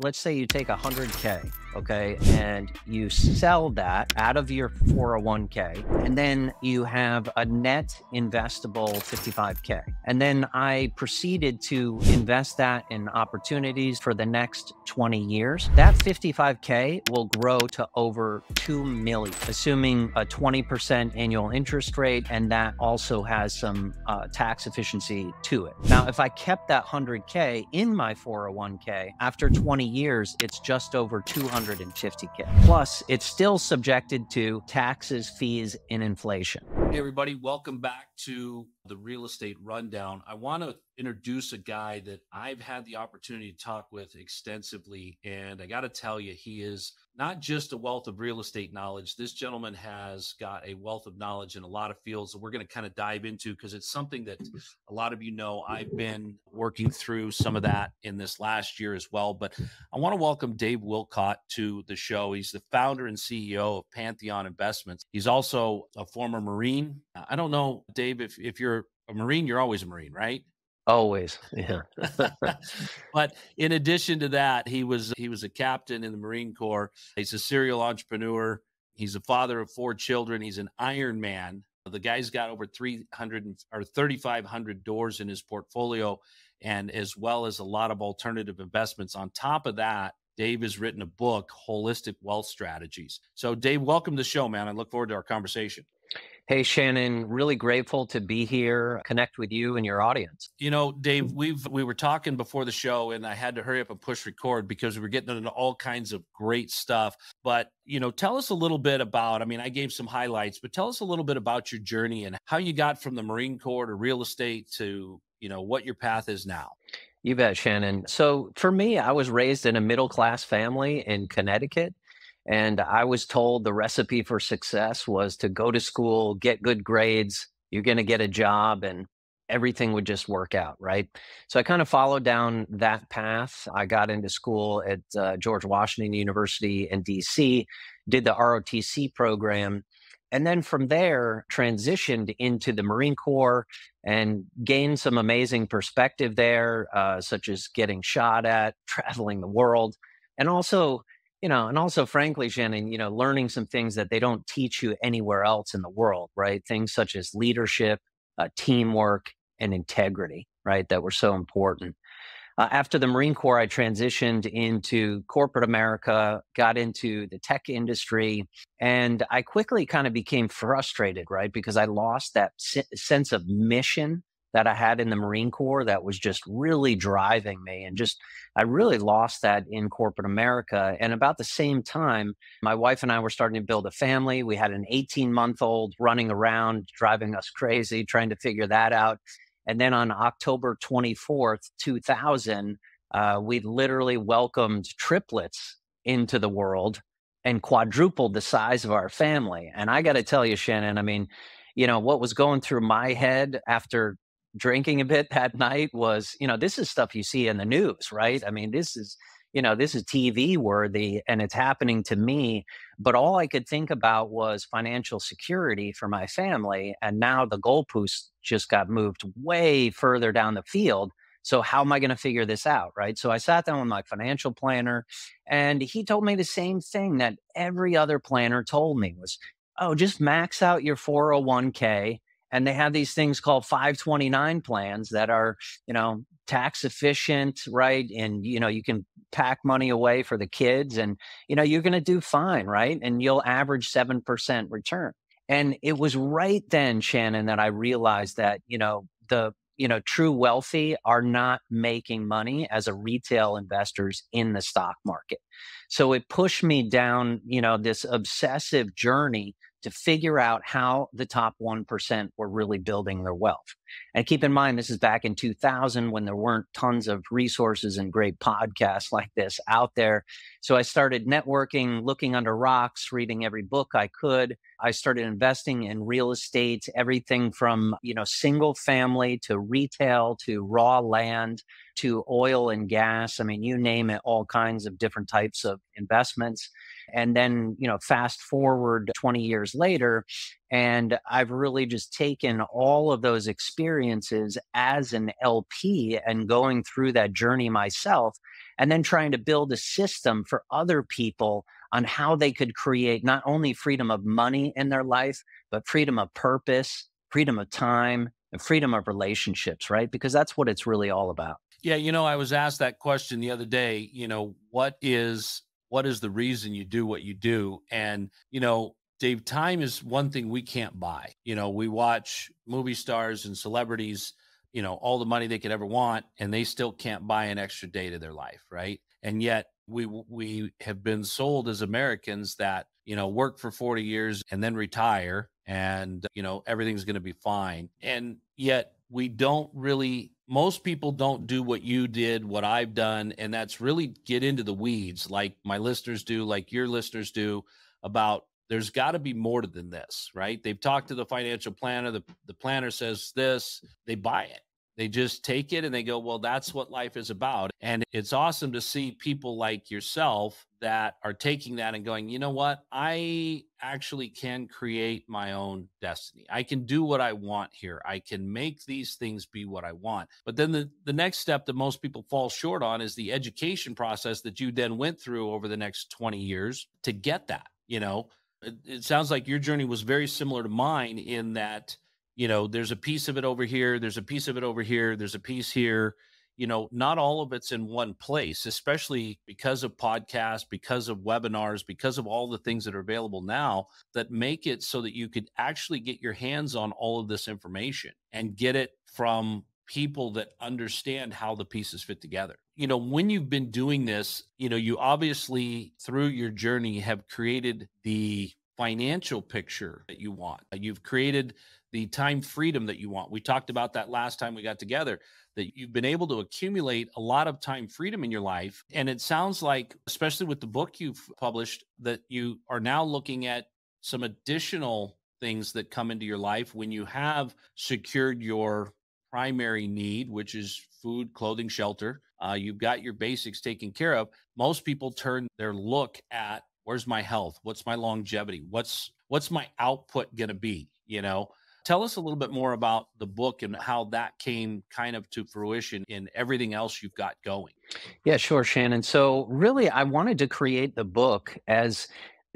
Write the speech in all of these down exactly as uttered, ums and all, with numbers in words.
let's say you take one hundred K, okay, and you sell that out of your four oh one K, and then you have a net investable fifty-five K. And then I proceeded to invest that in opportunities for the next twenty years. That fifty-five K will grow to over two million, assuming a twenty percent annual interest rate, and that also has some uh, tax efficiency to it. Now, if I kept that one hundred K in my four oh one K, after twenty years, it's just over two hundred fifty K. Plus, it's still subjected to taxes, fees, and inflation. Hey, everybody, welcome back to the Real Estate Rundown. I want to introduce a guy that I've had the opportunity to talk with extensively. And I got to tell you, he is not just a wealth of real estate knowledge. This gentleman has got a wealth of knowledge in a lot of fields that we're going to kind of dive into, because it's something that a lot of you know I've been working through some of that in this last year as well. But I want to welcome Dave Wolcott to the show. He's the founder and C E O of Pantheon Investments. He's also a former Marine. I don't know, Dave, if, if you're a Marine, you're always a Marine, right? Always. Yeah. But in addition to that, he was he was a captain in the Marine Corps. He's a serial entrepreneur. He's a father of four children. He's an Ironman. The guy's got over three hundred or thirty-five hundred doors in his portfolio, and as well as a lot of alternative investments. On top of that, Dave has written a book, Holistic Wealth Strategies. So Dave, welcome to the show, man. I look forward to our conversation. Hey, Shannon, really grateful to be here, connect with you and your audience. You know, Dave, we've, we were talking before the show, and I had to hurry up and push record because we were getting into all kinds of great stuff. But, you know, tell us a little bit about, I mean, I gave some highlights, but tell us a little bit about your journey and how you got from the Marine Corps to real estate to, you know, what your path is now. You bet, Shannon. So for me, I was raised in a middle-class family in Connecticut. And I was told the recipe for success was to go to school, get good grades, you're going to get a job, and everything would just work out, right? So I kind of followed down that path. I got into school at uh, George Washington University in D C, did the R O T C program, and then from there transitioned into the Marine Corps and gained some amazing perspective there, uh, such as getting shot at, traveling the world, and also You know, and also, frankly, Shannon, you know, learning some things that they don't teach you anywhere else in the world, right? Things such as leadership, uh, teamwork, and integrity, right? That were so important. Uh, after the Marine Corps, I transitioned into corporate America, got into the tech industry, and I quickly kind of became frustrated, right? Because I lost that se- sense of mission that I had in the Marine Corps that was just really driving me. And just, I really lost that in corporate America. And about the same time, my wife and I were starting to build a family. We had an eighteen month old running around, driving us crazy, trying to figure that out. And then on October twenty-fourth, two thousand, uh, we literally welcomed triplets into the world and quadrupled the size of our family. And I got to tell you, Shannon, I mean, you know, what was going through my head after drinking a bit that night was, you know, this is stuff you see in the news, right? I mean, this is, you know, this is T V worthy and it's happening to me. But all I could think about was financial security for my family. And now the goalposts just got moved way further down the field. So how am I going to figure this out, right? So I sat down with my financial planner and he told me the same thing that every other planner told me was, oh, just max out your four oh one K. And they have these things called five twenty-nine plans that are, you know, tax efficient, right? And, you know, you can pack money away for the kids and, you know, you're going to do fine, right? And you'll average seven percent return. And it was right then, Shannon, that I realized that, you know, the, you know, true wealthy are not making money as a retail investors in the stock market. So it pushed me down, you know, this obsessive journey to figure out how the top one percent were really building their wealth. And keep in mind, this is back in two thousand when there weren't tons of resources and great podcasts like this out there. So I started networking, looking under rocks, reading every book I could. I started investing in real estate, everything from, you know, single family to retail to raw land to oil and gas. I mean, you name it, all kinds of different types of investments. And then, you know, fast forward twenty years later, and I've really just taken all of those experiences as an L P and going through that journey myself. and then trying to build a system for other people on how they could create not only freedom of money in their life, but freedom of purpose, freedom of time, and freedom of relationships, right? Because that's what it's really all about. Yeah, you know, I was asked that question the other day, you know, what is what is the reason you do what you do? And, you know, Dave, time is one thing we can't buy. You know, we watch movie stars and celebrities, you know, all the money they could ever want, and they still can't buy an extra day to their life, right? And yet we we have been sold as Americans that, you know, work for forty years and then retire and, you know, everything's going to be fine. And yet we don't really, most people don't do what you did, what I've done, and that's really get into the weeds like my listeners do, like your listeners do, about there's got to be more than this, right? They've talked to the financial planner. The, the planner says this, they buy it. They just take it and they go, well, that's what life is about. And it's awesome to see people like yourself that are taking that and going, you know what? I actually can create my own destiny. I can do what I want here. I can make these things be what I want. But then the, the next step that most people fall short on is the education process that you then went through over the next twenty years to get that, you know? It sounds like your journey was very similar to mine in that, you know, there's a piece of it over here. There's a piece of it over here. There's a piece here, you know, not all of it's in one place, especially because of podcasts, because of webinars, because of all the things that are available now that make it so that you could actually get your hands on all of this information and get it from people that understand how the pieces fit together. You know, when you've been doing this, you know, you obviously through your journey have created the financial picture that you want. You've created the time freedom that you want. We talked about that last time we got together, that you've been able to accumulate a lot of time freedom in your life. And it sounds like, especially with the book you've published, that you are now looking at some additional things that come into your life when you have secured your primary need, which is food, clothing, shelter. Uh, you've got your basics taken care of. Most people turn their look at where's my health? What's my longevity? What's, what's my output going to be? You know, tell us a little bit more about the book and how that came kind of to fruition in everything else you've got going. Yeah, sure, Shannon. So really, I wanted to create the book as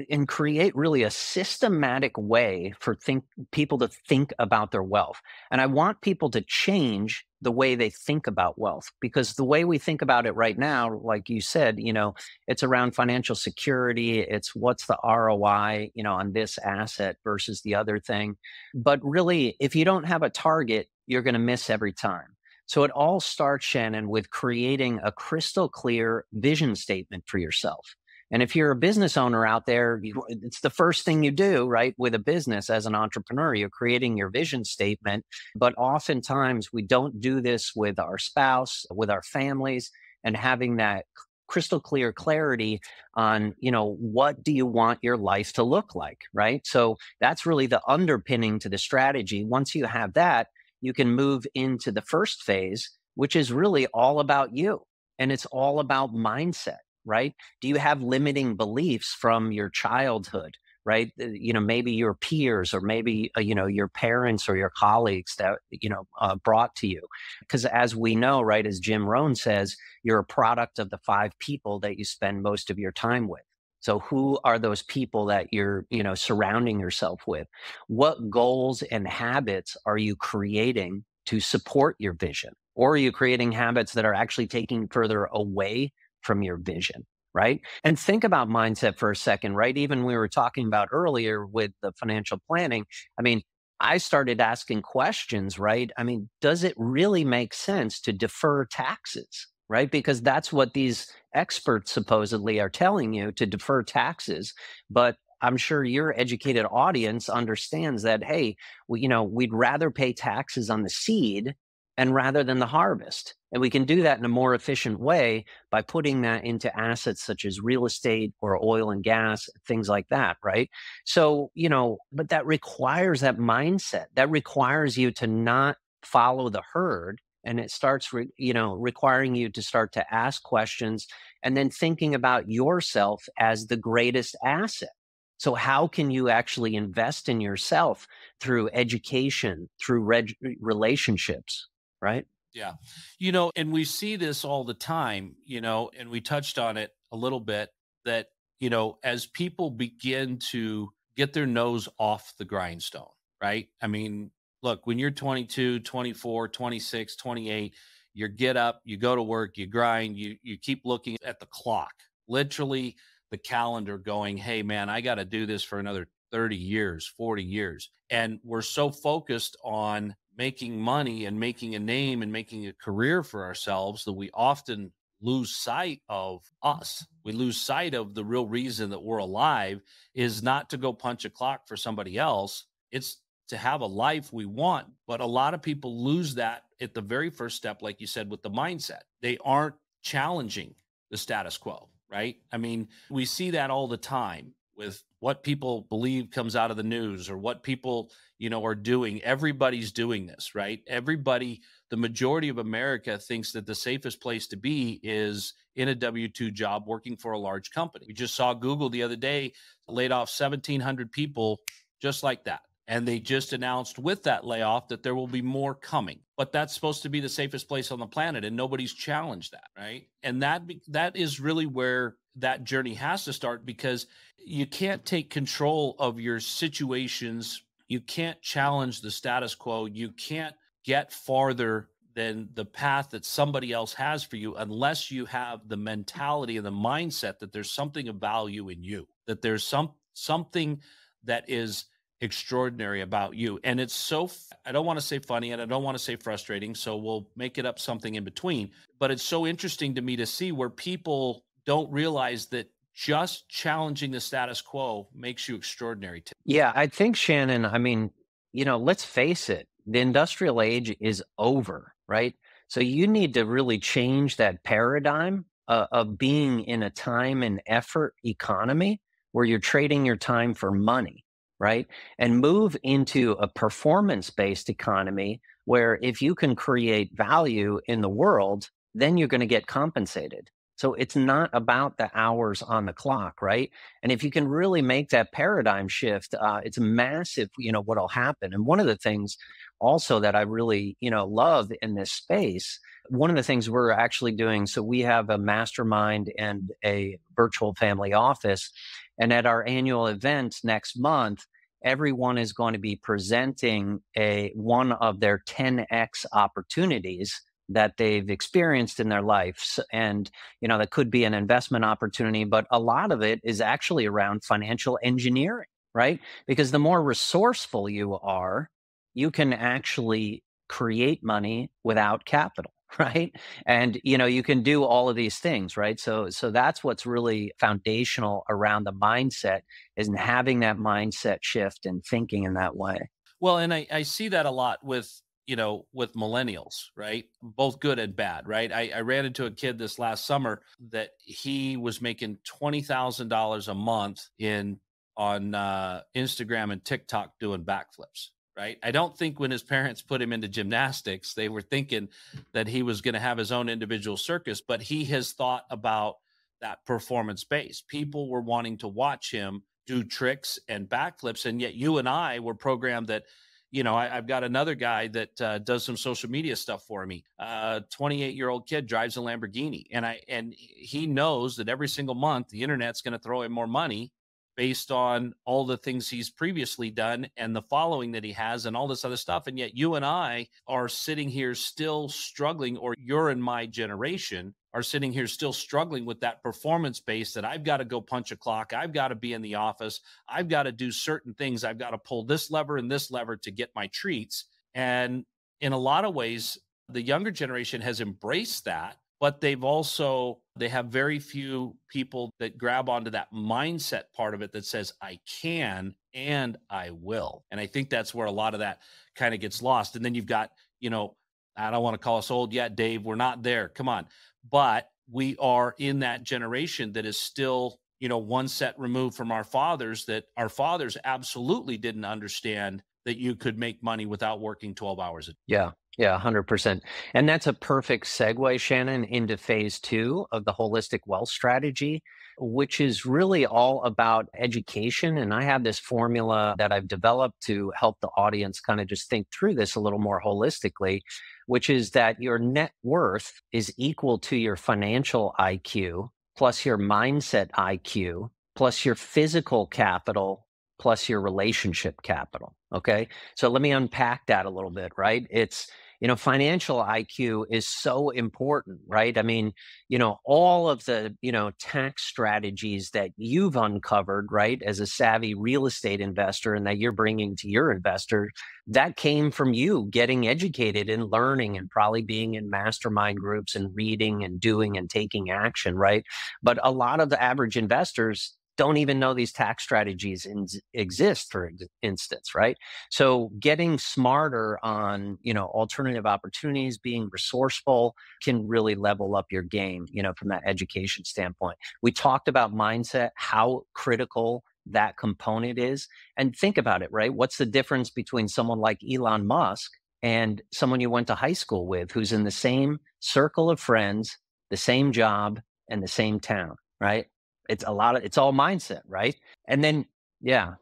and create really a systematic way for think, people to think about their wealth. And I want people to change the way they think about wealth, because the way we think about it right now, like you said, you know, it's around financial security. It's what's the R O I, you know, on this asset versus the other thing. But really, if you don't have a target, you're going to miss every time. So it all starts, Shannon, with creating a crystal clear vision statement for yourself. And if you're a business owner out there, you, it's the first thing you do, right? With a business as an entrepreneur, you're creating your vision statement. But oftentimes we don't do this with our spouse, with our families, and having that crystal clear clarity on, you know, what do you want your life to look like, right? So that's really the underpinning to the strategy. Once you have that, you can move into the first phase, which is really all about you. And it's all about mindset. Right? Do you have limiting beliefs from your childhood, right? You know, maybe your peers or maybe, uh, you know, your parents or your colleagues that, you know, uh, brought to you. Because as we know, right, as Jim Rohn says, you're a product of the five people that you spend most of your time with. So who are those people that you're, you know, surrounding yourself with? What goals and habits are you creating to support your vision? Or are you creating habits that are actually taking further away from your vision, right? And think about mindset for a second, right? Even we were talking about earlier with the financial planning. I mean, I started asking questions, right? I mean, does it really make sense to defer taxes, right? Because that's what these experts supposedly are telling you, to defer taxes. But I'm sure your educated audience understands that, hey, we, you know, we'd rather pay taxes on the seed and rather than the harvest. And we can do that in a more efficient way by putting that into assets such as real estate or oil and gas, things like that, right? So, you know, but that requires that mindset. That requires you to not follow the herd. And it starts, re- you know, requiring you to start to ask questions and then thinking about yourself as the greatest asset. So how can you actually invest in yourself through education, through reg- relationships? Right? Yeah. You know, and we see this all the time, you know, and we touched on it a little bit that, you know, as people begin to get their nose off the grindstone, right? I mean, look, when you're twenty-two, twenty-four, twenty-six, twenty-eight, you get up, you go to work, you grind, you you keep looking at the clock, literally the calendar going, hey, man, I got to do this for another thirty years, forty years. And we're so focused on making money and making a name and making a career for ourselves that we often lose sight of us. We lose sight of the real reason that we're alive is not to go punch a clock for somebody else. It's to have a life we want. But a lot of people lose that at the very first step, like you said, with the mindset. They aren't challenging the status quo, right? I mean, we see that all the time with what people believe comes out of the news or what people, you know, are doing. Everybody's doing this, right? Everybody, the majority of America thinks that the safest place to be is in a W two job working for a large company. We just saw Google the other day laid off seventeen hundred people just like that. And they just announced with that layoff that there will be more coming. But that's supposed to be the safest place on the planet, and nobody's challenged that, right? And that that is really where that journey has to start, because you can't take control of your situations. You can't challenge the status quo. You can't get farther than the path that somebody else has for you unless you have the mentality and the mindset that there's something of value in you, that there's some something that is extraordinary about you. And it's so, I don't want to say funny and I don't want to say frustrating, so we'll make it up something in between. But it's so interesting to me to see where people don't realize that just challenging the status quo makes you extraordinary. Yeah, I think, Shannon, I mean, you know, let's face it, the industrial age is over, right? So you need to really change that paradigm uh, of being in a time and effort economy where you're trading your time for money, right? And move into a performance-based economy where if you can create value in the world, then you're going to get compensated. So it's not about the hours on the clock, right? And if you can really make that paradigm shift, uh, it's massive, you know, what'll happen. And one of the things also that I really, you know, love in this space, one of the things we're actually doing, so we have a mastermind and a virtual family office. And at our annual event next month, everyone is going to be presenting a one of their ten X opportunities that they've experienced in their lives. And, you know, that could be an investment opportunity, but a lot of it is actually around financial engineering, right? Because the more resourceful you are, you can actually create money without capital, right? And, you know, you can do all of these things, right? So, so that's what's really foundational around the mindset, is having that mindset shift and thinking in that way. Well, and I, I see that a lot with, you know, with millennials, right? Both good and bad, right? I, I ran into a kid this last summer that he was making twenty thousand dollars a month in on uh, Instagram and TikTok doing backflips, right? I don't think when his parents put him into gymnastics, they were thinking that he was going to have his own individual circus, but he has thought about that performance base. People were wanting to watch him do tricks and backflips. And yet you and I were programmed that, you know, I, I've got another guy that uh, does some social media stuff for me. Uh, twenty-eight year old kid drives a Lamborghini, and I and he knows that every single month the internet's going to throw him more money based on all the things he's previously done and the following that he has and all this other stuff. And yet you and I are sitting here still struggling, or you're in my generation are sitting here still struggling with that performance base that I've got to go punch a clock. I've got to be in the office. I've got to do certain things. I've got to pull this lever and this lever to get my treats. And in a lot of ways, the younger generation has embraced that, but they've also, they have very few people that grab onto that mindset part of it that says, I can and I will. And I think that's where a lot of that kind of gets lost. And then you've got, you know, I don't want to call us old yet, Dave, we're not there. Come on. But we are in that generation that is still, you know, one set removed from our fathers, that our fathers absolutely didn't understand that you could make money without working twelve hours a day. Yeah, yeah, one hundred percent. And that's a perfect segue, Shannon, into phase two of the holistic wealth strategy, which is really all about education. And I have this formula that I've developed to help the audience kind of just think through this a little more holistically. which is that your net worth is equal to your financial I Q, plus your mindset I Q, plus your physical capital, plus your relationship capital, okay? So let me unpack that a little bit, right? It's, you know, financial I Q is so important, right? I mean, you know, all of the, you know, tax strategies that you've uncovered, right, as a savvy real estate investor and that you're bringing to your investor, that came from you getting educated and learning and probably being in mastermind groups and reading and doing and taking action, right? But a lot of the average investors don't even know these tax strategies in, exist, for instance, right? So getting smarter on, you know, alternative opportunities, being resourceful can really level up your game, you know, from that education standpoint. We talked about mindset, how critical that component is. And think about it, right? What's the difference between someone like Elon Musk and someone you went to high school with who's in the same circle of friends, the same job, and the same town, right? It's a lot of, it's all mindset, right? And then, yeah.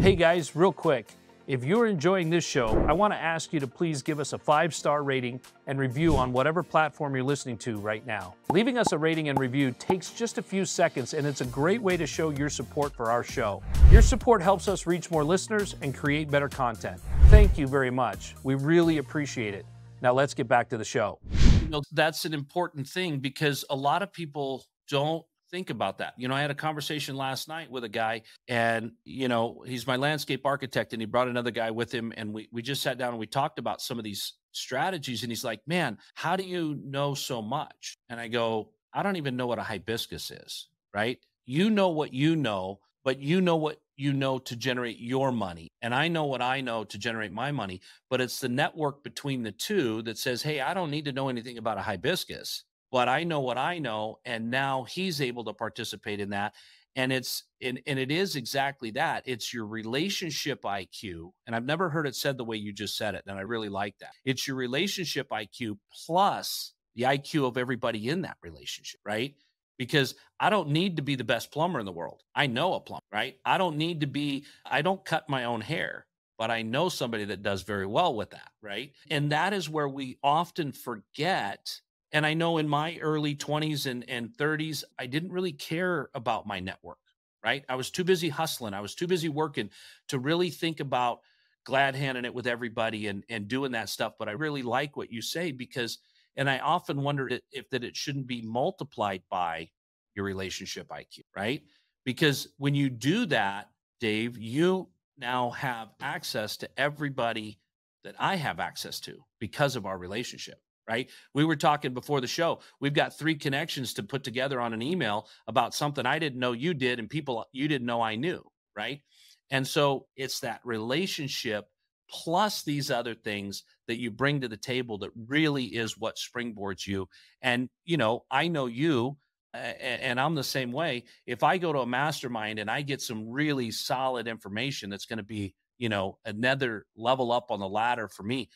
Hey guys, real quick. If you're enjoying this show, I want to ask you to please give us a five-star rating and review on whatever platform you're listening to right now. Leaving us a rating and review takes just a few seconds, and it's a great way to show your support for our show. Your support helps us reach more listeners and create better content. Thank you very much. We really appreciate it. Now let's get back to the show. You know, that's an important thing because a lot of people don't think about that. You know, I had a conversation last night with a guy and, you know, he's my landscape architect and he brought another guy with him. And we, we just sat down and we talked about some of these strategies. And he's like, man, how do you know so much? And I go, I don't even know what a hibiscus is, right? You know what you know, but you know what you know to generate your money. And I know what I know to generate my money, but it's the network between the two that says, hey, I don't need to know anything about a hibiscus. But I know what I know, and now he's able to participate in that. And it's and, and it is exactly that. It's your relationship I Q, and I've never heard it said the way you just said it, and I really like that. It's your relationship I Q plus the I Q of everybody in that relationship, right? Because I don't need to be the best plumber in the world. I know a plumber, right? I don't need to be, I don't cut my own hair, but I know somebody that does very well with that, right? And that is where we often forget. And I know in my early twenties and, and thirties, I didn't really care about my network, right? I was too busy hustling. I was too busy working to really think about glad handing it with everybody and, and doing that stuff. But I really like what you say because, and I often wondered if, if that it shouldn't be multiplied by your relationship I Q, right? Because when you do that, Dave, you now have access to everybody that I have access to because of our relationship. Right? We were talking before the show, we've got three connections to put together on an email about something I didn't know you did and people you didn't know I knew, right? And so it's that relationship plus these other things that you bring to the table that really is what springboards you. And, you know, I know you uh, and I'm the same way. If I go to a mastermind and I get some really solid information that's going to be, you know, another level up on the ladder for me,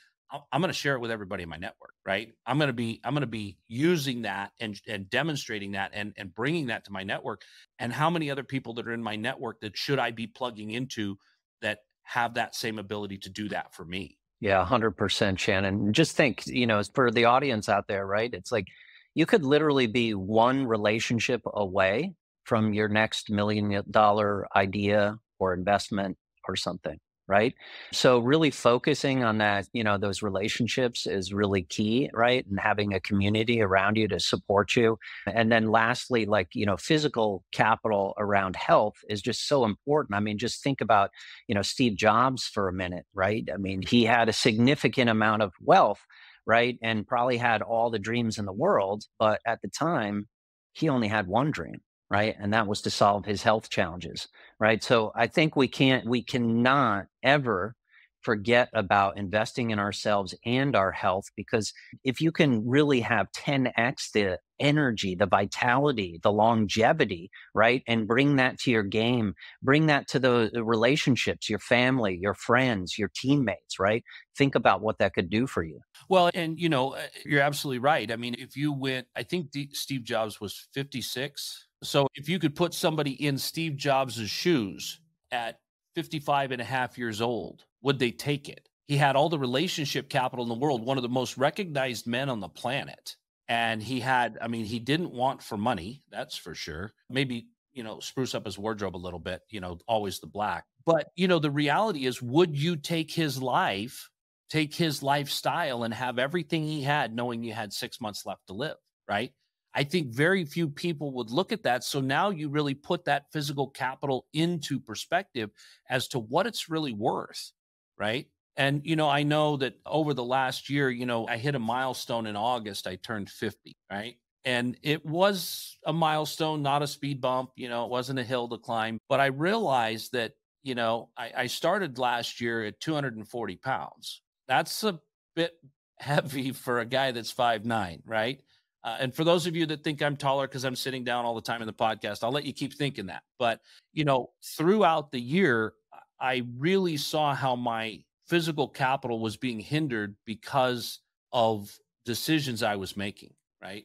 I'm going to share it with everybody in my network, right? I'm going to be, I'm going to be using that and, and demonstrating that and, and bringing that to my network. And how many other people that are in my network that should I be plugging into that have that same ability to do that for me? Yeah, one hundred percent, Shannon. Just think, you know, for the audience out there, right? It's like you could literally be one relationship away from your next million dollar idea or investment or something. Right. So really focusing on that, you know, those relationships is really key, right? And having a community around you to support you. And then lastly, like, you know, physical capital around health is just so important. I mean, just think about, you know, Steve Jobs for a minute, right? I mean, he had a significant amount of wealth, right? And probably had all the dreams in the world. But at the time, he only had one dream. Right. And that was to solve his health challenges. Right. So I think we can't, we cannot ever forget about investing in ourselves and our health, because if you can really have ten X the energy, the vitality, the longevity, right, and bring that to your game, bring that to the relationships, your family, your friends, your teammates, right? Think about what that could do for you. Well, and you know, you're absolutely right. I mean, if you went, I think D- Steve Jobs was fifty-six. So if you could put somebody in Steve Jobs' shoes at fifty-five and a half years old, would they take it? He had all the relationship capital in the world, one of the most recognized men on the planet. And he had, I mean, he didn't want for money, that's for sure. Maybe, you know, spruce up his wardrobe a little bit, you know, always the black. But, you know, the reality is, would you take his life, take his lifestyle and have everything he had knowing you had six months left to live, right? I think very few people would look at that. So now you really put that physical capital into perspective as to what it's really worth, right? And, you know, I know that over the last year, you know, I hit a milestone in August. I turned fifty, right? And it was a milestone, not a speed bump. You know, it wasn't a hill to climb. But I realized that, you know, I, I started last year at two hundred forty pounds. That's a bit heavy for a guy that's five nine, right? Uh, and for those of you that think I'm taller because I'm sitting down all the time in the podcast, I'll let you keep thinking that. But, you know, throughout the year, I really saw how my physical capital was being hindered because of decisions I was making, right?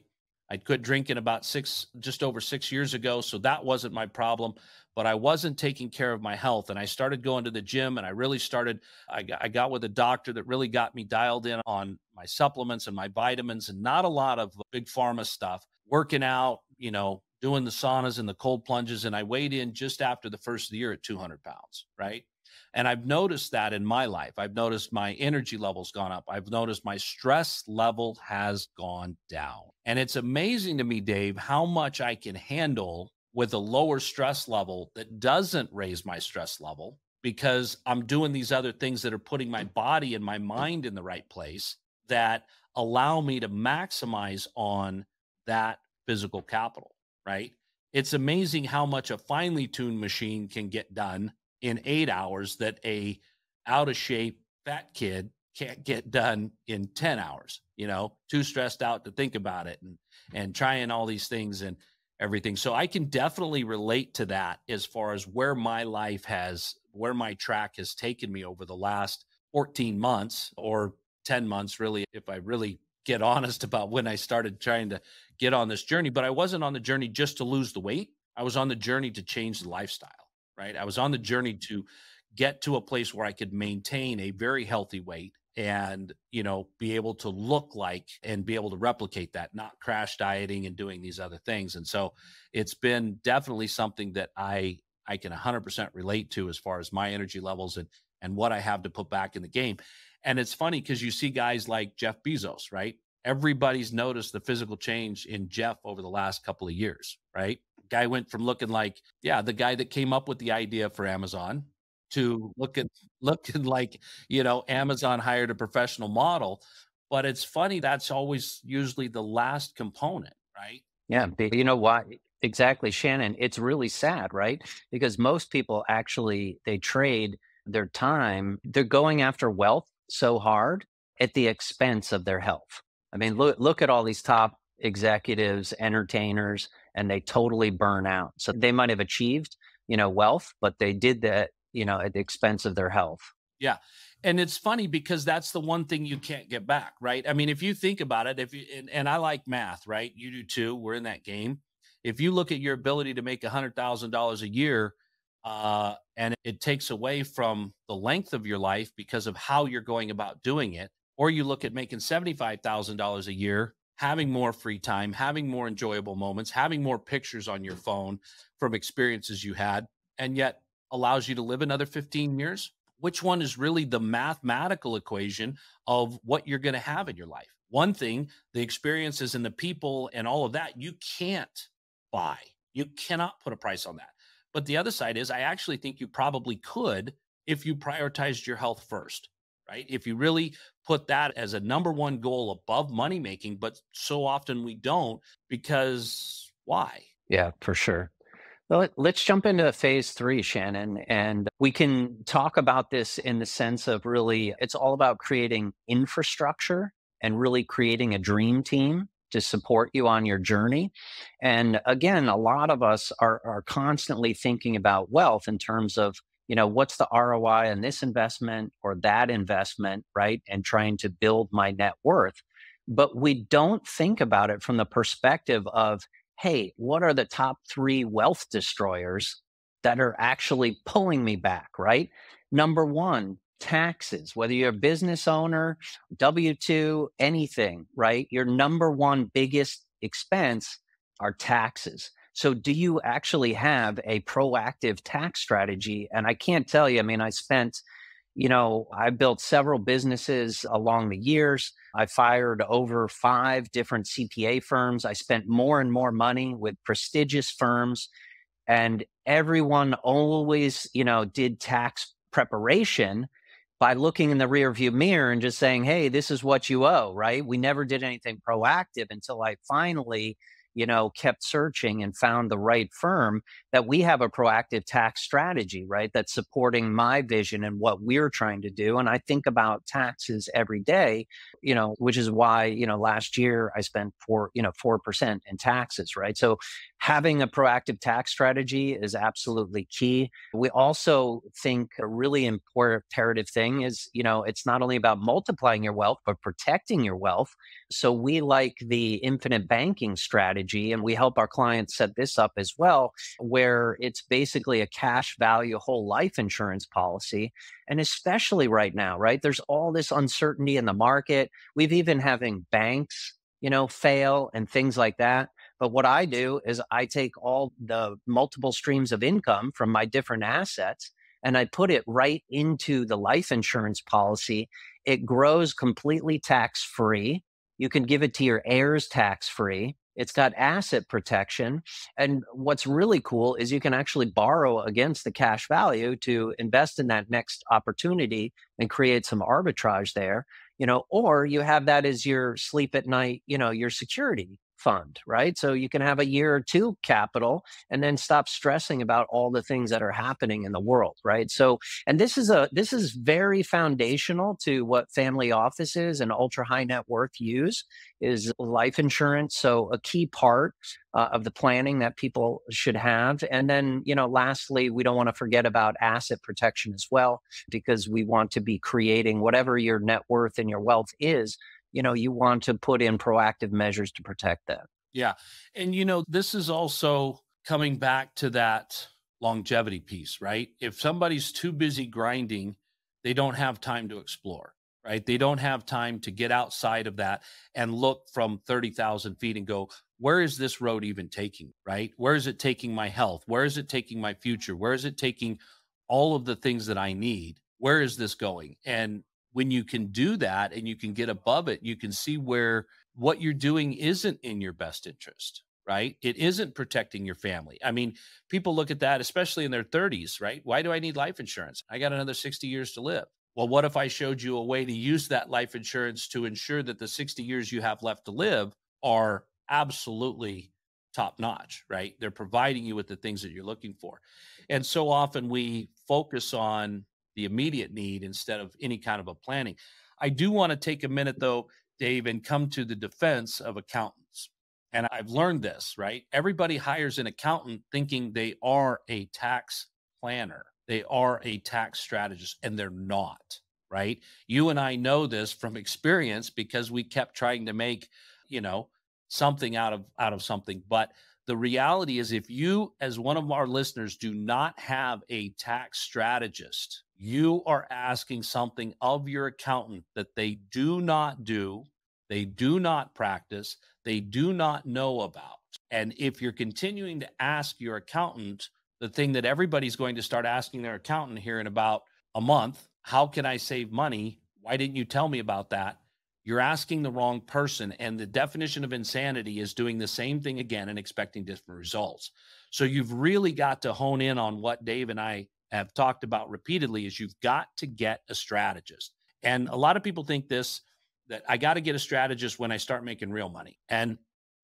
I quit drinking about six, just over six years ago. So that wasn't my problem, but I wasn't taking care of my health. And I started going to the gym and I really started, I got, I got with a doctor that really got me dialed in on my supplements and my vitamins and not a lot of big pharma stuff, working out, you know, doing the saunas and the cold plunges. And I weighed in just after the first of the year at two hundred pounds, right? And I've noticed that in my life. I've noticed my energy level's gone up. I've noticed my stress level has gone down. And it's amazing to me, Dave, how much I can handle with a lower stress level that doesn't raise my stress level because I'm doing these other things that are putting my body and my mind in the right place that allow me to maximize on that physical capital, right? It's amazing how much a finely tuned machine can get done in eight hours that a out of shape fat kid can't get done in ten hours, you know, too stressed out to think about it and, and trying all these things and everything. So I can definitely relate to that as far as where my life has, where my track has taken me over the last fourteen months or ten months, really, if I really get honest about when I started trying to get on this journey. But I wasn't on the journey just to lose the weight. I was on the journey to change the lifestyle. Right? I was on the journey to get to a place where I could maintain a very healthy weight and, you know, be able to look like and be able to replicate that, not crash dieting and doing these other things. And so it's been definitely something that I, I can one hundred percent relate to as far as my energy levels and, and what I have to put back in the game. And it's funny because you see guys like Jeff Bezos, right? Everybody's noticed the physical change in Jeff over the last couple of years, right? Guy went from looking like, yeah, the guy that came up with the idea for Amazon to looking, looking like, you know, Amazon hired a professional model. But it's funny, that's always usually the last component, right? Yeah. You know why? Exactly, Shannon. It's really sad, right? Because most people actually, they trade their time. They're going after wealth so hard at the expense of their health. I mean, look, look at all these top executives, entertainers, and they totally burn out. So they might have achieved, you know, wealth, but they did that, you know, at the expense of their health. Yeah. And it's funny because that's the one thing you can't get back, right? I mean, if you think about it, if you, and, and I like math, right? You do too. We're in that game. If you look at your ability to make one hundred thousand dollars a year, uh, and it takes away from the length of your life because of how you're going about doing it, or you look at making seventy-five thousand dollars a year, having more free time, having more enjoyable moments, having more pictures on your phone from experiences you had, and yet allows you to live another fifteen years? Which one is really the mathematical equation of what you're going to have in your life? One thing, the experiences and the people and all of that, you can't buy. You cannot put a price on that. But the other side is, I actually think you probably could if you prioritized your health first. Right? If you really put that as a number one goal above money making, but so often we don't because why? Yeah, for sure. Well, let's jump into phase three, Shannon, and we can talk about this in the sense of really, it's all about creating infrastructure and really creating a dream team to support you on your journey. And again, a lot of us are, are constantly thinking about wealth in terms of, you know, what's the R O I on this investment or that investment, right? And trying to build my net worth. But we don't think about it from the perspective of, hey, what are the top three wealth destroyers that are actually pulling me back, right? Number one, taxes, whether you're a business owner, W two, anything, right? Your number one biggest expense are taxes. So do you actually have a proactive tax strategy? And I can't tell you, I mean, I spent, you know, I built several businesses along the years. I fired over five different C P A firms. I spent more and more money with prestigious firms, and everyone always, you know, did tax preparation by looking in the rearview mirror and just saying, hey, this is what you owe, right? We never did anything proactive until I finally, you know, kept searching and found the right firm that we have a proactive tax strategy, right? That's supporting my vision and what we're trying to do. And I think about taxes every day, you know, which is why, you know, last year I spent four, you know, four percent in taxes, right? So having a proactive tax strategy is absolutely key. We also think a really important imperative thing is, you know, it's not only about multiplying your wealth, but protecting your wealth. So we like the infinite banking strategy. And we help our clients set this up as well, where it's basically a cash value whole life insurance policy. And especially right now, right? There's all this uncertainty in the market. We've even having banks, you know, fail and things like that. But what I do is I take all the multiple streams of income from my different assets and I put it right into the life insurance policy. It grows completely tax-free. You can give it to your heirs tax-free. It's got asset protection. And what's really cool is you can actually borrow against the cash value to invest in that next opportunity and create some arbitrage there, you know, or you have that as your sleep at night, you know, your security fund, right? So you can have a year or two capital and then stop stressing about all the things that are happening in the world, right? So, and this is a, this is very foundational to what family offices and ultra high net worth use is life insurance. So a key part uh, of the planning that people should have. And then, you know, lastly, we don't want to forget about asset protection as well, because we want to be creating whatever your net worth and your wealth is. You know, you want to put in proactive measures to protect that. Yeah. And, you know, this is also coming back to that longevity piece, right? If somebody's too busy grinding, they don't have time to explore, right? They don't have time to get outside of that and look from thirty thousand feet and go, where is this road even taking, right? Where is it taking my health? Where is it taking my future? Where is it taking all of the things that I need? Where is this going? And when you can do that and you can get above it, you can see where what you're doing isn't in your best interest, right? It isn't protecting your family. I mean, people look at that, especially in their thirties, right? Why do I need life insurance? I got another sixty years to live. Well, what if I showed you a way to use that life insurance to ensure that the sixty years you have left to live are absolutely top notch, right? They're providing you with the things that you're looking for. And so often we focus on the immediate need instead of any kind of a planning. I do want to take a minute though, Dave, and come to the defense of accountants. And I've learned this, right? Everybody hires an accountant thinking they are a tax planner. They are a tax strategist, and they're not, right? You and I know this from experience because we kept trying to make, you know, something out of, out of something. But the reality is if you, as one of our listeners, do not have a tax strategist, you are asking something of your accountant that they do not do, they do not practice, they do not know about. And if you're continuing to ask your accountant, the thing that everybody's going to start asking their accountant here in about a month, how can I save money? Why didn't you tell me about that? You're asking the wrong person. And the definition of insanity is doing the same thing again and expecting different results. So you've really got to hone in on what Dave and I have talked about repeatedly is you've got to get a strategist. And a lot of people think this, that I got to get a strategist when I start making real money. And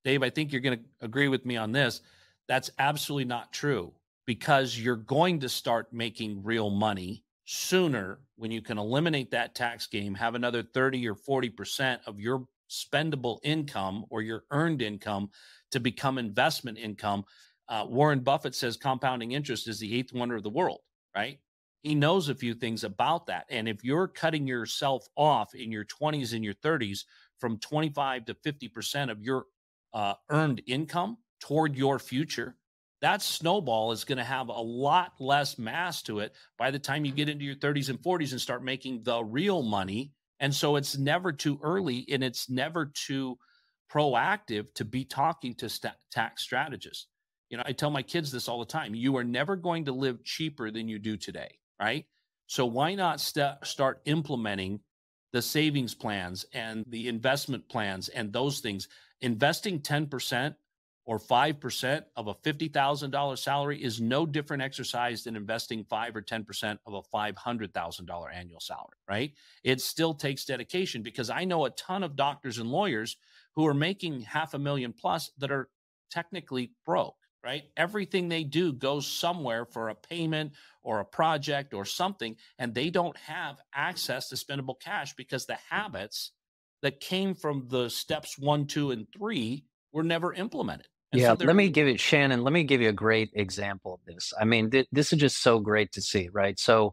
Dave, I think you're going to agree with me on this. That's absolutely not true, because you're going to start making real money sooner when you can eliminate that tax game, have another thirty or forty percent of your spendable income or your earned income to become investment income. Uh, Warren Buffett says compounding interest is the eighth wonder of the world, right? He knows a few things about that. And if you're cutting yourself off in your twenties and your thirties from twenty-five to fifty percent of your uh, earned income toward your future, that snowball is going to have a lot less mass to it by the time you get into your thirties and forties and start making the real money. And so it's never too early and it's never too proactive to be talking to st- tax strategists. You know, I tell my kids this all the time. You are never going to live cheaper than you do today, right? So why not st- start implementing the savings plans and the investment plans and those things? Investing ten percent or five percent of a fifty thousand dollars salary is no different exercise than investing five or ten percent of a five hundred thousand dollars annual salary, right? It still takes dedication, because I know a ton of doctors and lawyers who are making half a million plus that are technically broke, right? Everything they do goes somewhere for a payment or a project or something, and they don't have access to spendable cash because the habits that came from the steps one, two, and three were never implemented. And yeah, so let me give it, Shannon, let me give you a great example of this. I mean, th- this is just so great to see, right? So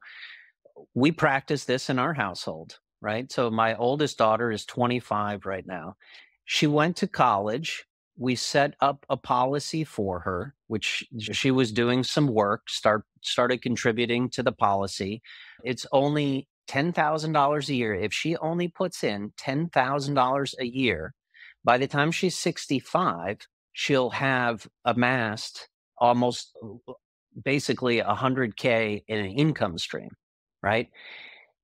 we practice this in our household, right? So my oldest daughter is twenty-five right now. She went to college. We set up a policy for her, which she was doing some work, start started contributing to the policy. It's only ten thousand dollars a year. If she only puts in ten thousand dollars a year, by the time she's sixty-five, she'll have amassed almost basically one hundred K in an income stream, right?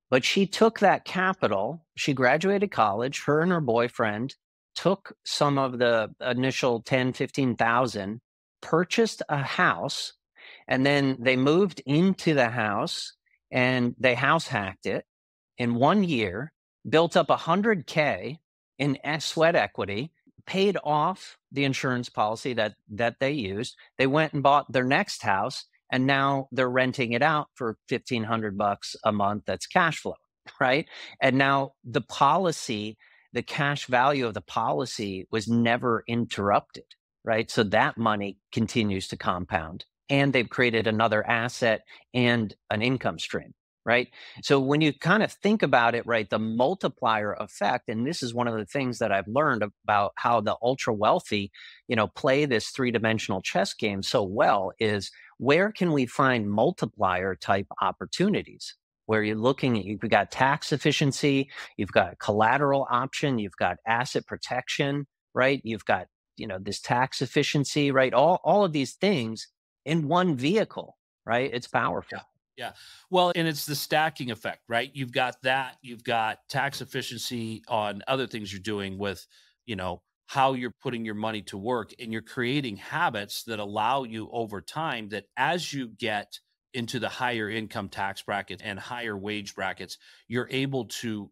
But she took that capital. She graduated college. Her and her boyfriend took some of the initial ten, fifteen thousand, purchased a house, and then they moved into the house and they house hacked it in one year, built up one hundred K in sweat equity, paid off the insurance policy that that they used. They went and bought their next house, and now they're renting it out for fifteen hundred bucks a month. That's cash flow, right? And now the policy, the cash value of the policy was never interrupted, right? So that money continues to compound, and they've created another asset and an income stream, right? So when you kind of think about it, right, the multiplier effect, and this is one of the things that I've learned about how the ultra wealthy, you know, play this three-dimensional chess game so well, is where can we find multiplier type opportunities? Where you're looking at, you've got tax efficiency, you've got collateral option, you've got asset protection, right? You've got, you know, this tax efficiency, right? All all of these things in one vehicle, right? It's powerful. Yeah. Yeah. Well, and it's the stacking effect, right? You've got that, you've got tax efficiency on other things you're doing with, you know, how you're putting your money to work, and you're creating habits that allow you over time that as you get into the higher income tax bracket and higher wage brackets, you're able to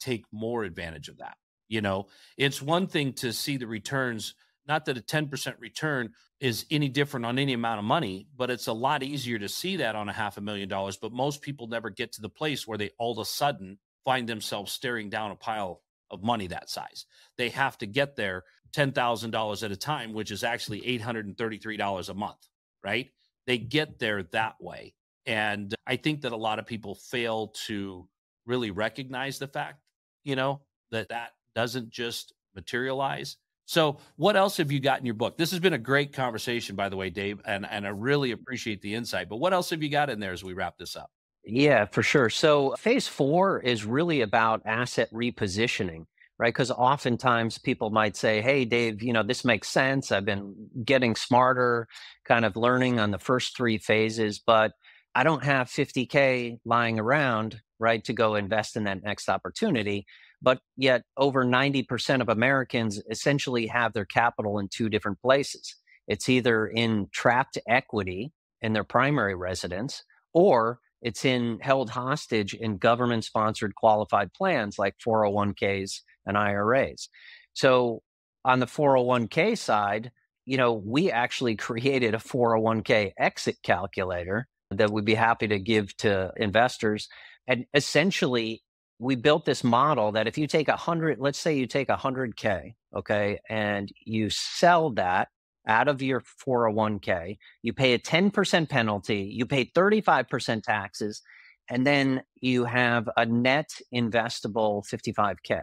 take more advantage of that. You know, it's one thing to see the returns. Not that a ten percent return is any different on any amount of money, but it's a lot easier to see that on a half a million dollars. But most people never get to the place where they all of a sudden find themselves staring down a pile of money that size. They have to get there ten thousand dollars at a time, which is actually eight hundred thirty-three dollars a month, right? They get there that way. And I think that a lot of people fail to really recognize the fact, you know, that that doesn't just materialize. So what else have you got in your book? This has been a great conversation, by the way, Dave, and, and I really appreciate the insight. But what else have you got in there as we wrap this up? Yeah, for sure. So phase four is really about asset repositioning, right? Because oftentimes people might say, hey, Dave, you know, this makes sense. I've been getting smarter, kind of learning on the first three phases, but I don't have fifty K lying around, right, to go invest in that next opportunity. But yet over ninety percent of Americans essentially have their capital in two different places. It's either in trapped equity in their primary residence, or it's in held hostage in government-sponsored qualified plans like four oh one Ks and I R As. So on the four oh one K side, you know, we actually created a four oh one K exit calculator that we'd be happy to give to investors. And essentially, we built this model that if you take a hundred, let's say you take a hundred K, okay, and you sell that out of your four oh one K, you pay a ten percent penalty, you pay thirty-five percent taxes, and then you have a net investable fifty-five K.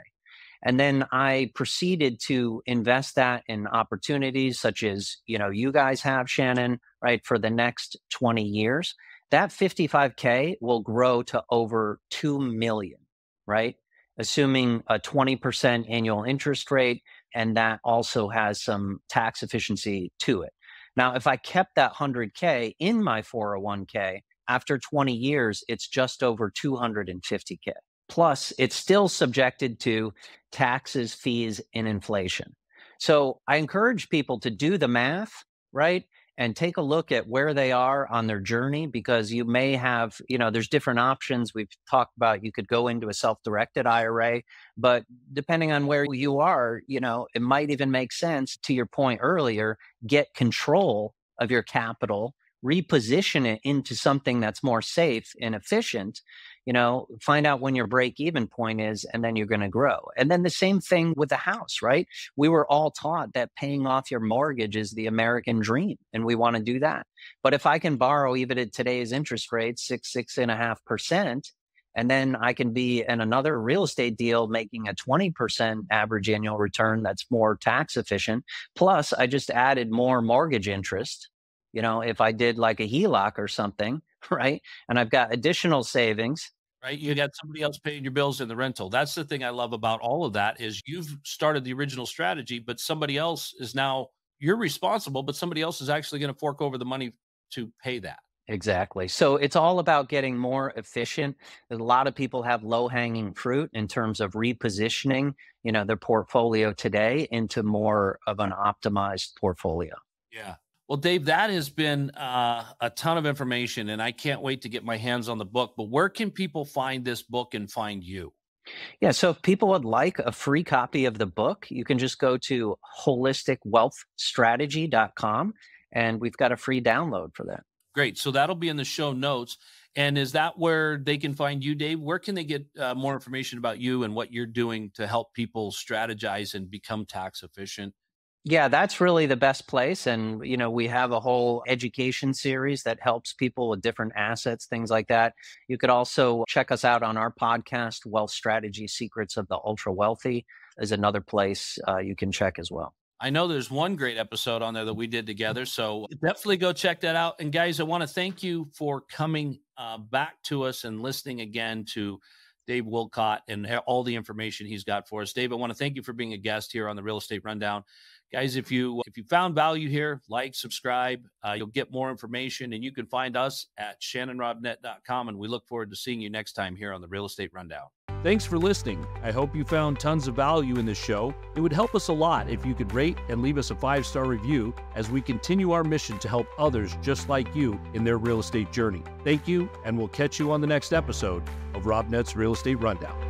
And then I proceeded to invest that in opportunities such as, you know, you guys have, Shannon, right, for the next twenty years. That fifty-five K will grow to over two million, right? Assuming a twenty percent annual interest rate, and that also has some tax efficiency to it. Now, if I kept that one hundred K in my four oh one K, after twenty years, it's just over two hundred fifty K. Plus, it's still subjected to taxes, fees, and inflation. So I encourage people to do the math, right? And take a look at where they are on their journey, because you may have, you know, there's different options. We've talked about you could go into a self-directed I R A, but depending on where you are, you know, it might even make sense, to your point earlier, get control of your capital, reposition it into something that's more safe and efficient, you know, find out when your break-even point is, and then you're going to grow. And then the same thing with the house, right? We were all taught that paying off your mortgage is the American dream, and we want to do that. But if I can borrow even at today's interest rate, six, six and a half percent, and then I can be in another real estate deal making a twenty percent average annual return that's more tax efficient. Plus, I just added more mortgage interest. You know, if I did like a H E L O C or something, right? And I've got additional savings. Right. You got somebody else paying your bills in the rental. That's the thing I love about all of that is you've started the original strategy, but somebody else is now, you're responsible, but somebody else is actually going to fork over the money to pay that. Exactly. So it's all about getting more efficient. A lot of people have low-hanging fruit in terms of repositioning, you know, their portfolio today into more of an optimized portfolio. Yeah. Well, Dave, that has been uh, a ton of information, and I can't wait to get my hands on the book. But where can people find this book and find you? Yeah, so if people would like a free copy of the book, you can just go to holistic wealth strategy dot com, and we've got a free download for that. Great. So that'll be in the show notes. And is that where they can find you, Dave? Where can they get uh, more information about you and what you're doing to help people strategize and become tax efficient? Yeah, that's really the best place. And, you know, we have a whole education series that helps people with different assets, things like that. You could also check us out on our podcast, Wealth Strategy Secrets of the Ultra Wealthy is another place uh, you can check as well. I know there's one great episode on there that we did together, so definitely go check that out. And guys, I want to thank you for coming uh, back to us and listening again to Dave Wolcott and all the information he's got for us. Dave, I want to thank you for being a guest here on the Real Estate Rundown. Guys, if you if you found value here, like, subscribe, uh, you'll get more information, and you can find us at shannon robnett dot com, and we look forward to seeing you next time here on the Real Estate Rundown. Thanks for listening. I hope you found tons of value in this show. It would help us a lot if you could rate and leave us a five-star review as we continue our mission to help others just like you in their real estate journey. Thank you, and we'll catch you on the next episode of Robnett's Real Estate Rundown.